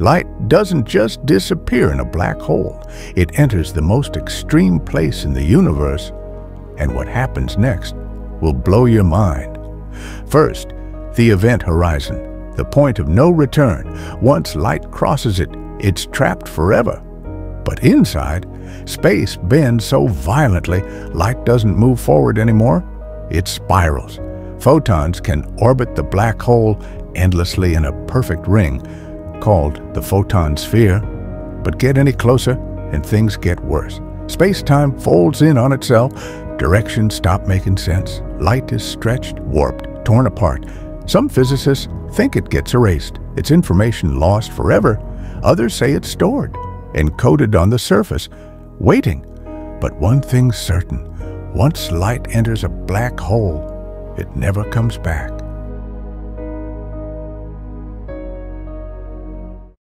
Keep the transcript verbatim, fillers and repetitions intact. Light doesn't just disappear in a black hole. It enters the most extreme place in the universe, and what happens next will blow your mind. First, the event horizon, the point of no return. Once light crosses it, it's trapped forever. But inside, space bends so violently, light doesn't move forward anymore. It spirals. Photons can orbit the black hole endlessly in a perfect ring, called the photon sphere. But get any closer and things get worse. Space-time folds in on itself. Directions stop making sense. Light is stretched, warped, torn apart. Some physicists think it gets erased. It's information lost forever. Others say it's stored, encoded on the surface, waiting. But one thing's certain. Once light enters a black hole, it never comes back.